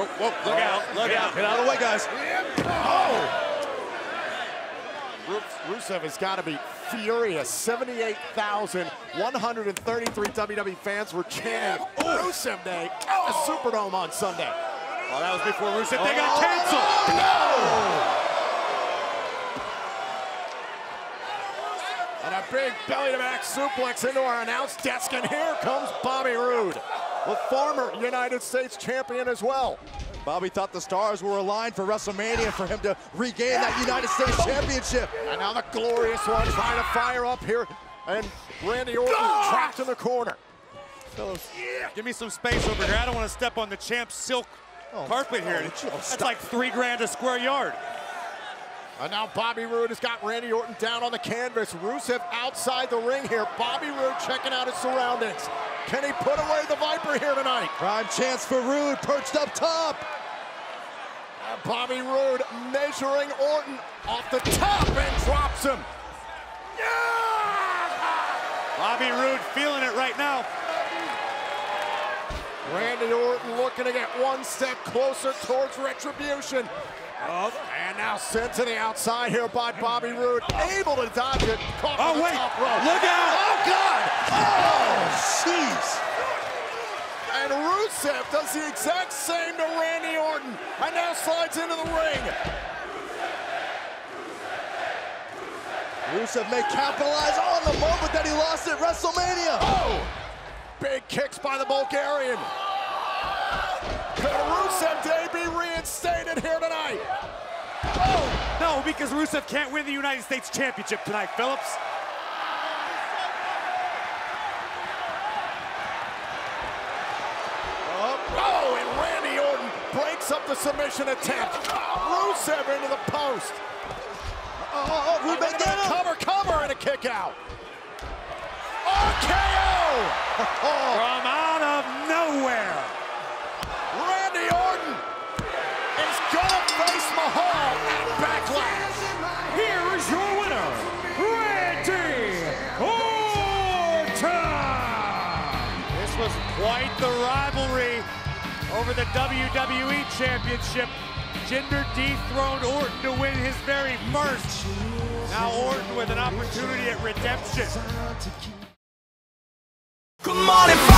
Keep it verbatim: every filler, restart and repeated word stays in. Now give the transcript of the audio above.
Oh, whoa, look oh, out, look get out. Get out of the way, guys. Oh! Rusev has got to be furious. seventy-eight thousand one hundred thirty-three W W E fans were chanting Rusev Day at the Superdome on Sunday. Oh, that was before Rusev. They got canceled. Oh, no! And a big belly-to-back suplex into our announce desk, and here comes Bobby Roode, the former United States champion as well. Bobby thought the stars were aligned for WrestleMania for him to regain that United States championship. And now the glorious one trying to fire up here, and Randy Orton God! trapped in the corner. Fellas, yeah. give me some space over here. I don't want to step on the champ's silk Oh, carpet here. Oh, That's like three grand a square yard. And now Bobby Roode has got Randy Orton down on the canvas. Rusev outside the ring here. Bobby Roode checking out his surroundings. Can he put away the Viper here tonight? Prime chance for Roode perched up top. And Bobby Roode measuring Orton off the top and drops him. Yeah! Bobby Roode feeling it right now. Randy Orton looking to get one step closer towards Retribution. Oh, and now sent to the outside here by Bobby Roode. Able to dodge it. Oh, wait. Look out. Oh, God. Oh, jeez. And Rusev does the exact same to Randy Orton. And now slides into the ring. Rusev may capitalize on the moment that he lost at WrestleMania. Oh. Big kicks by the Bulgarian. Could Rusev Day be reinstated here tonight? Oh! No, because Rusev can't win the United States Championship tonight, Phillips. Oh, and Randy Orton breaks up the submission attempt. Rusev into the post. Oh, oh, oh, Rusev Day get him. Cover, cover, and a kick out. R K O! Oh. From out of nowhere, Randy Orton is gonna face Mahal at Backlash. Here is your winner, Randy Orton. This was quite the rivalry over the W W E Championship. Jinder dethroned Orton to win his very first. Now Orton with an opportunity at redemption. Come on and fight.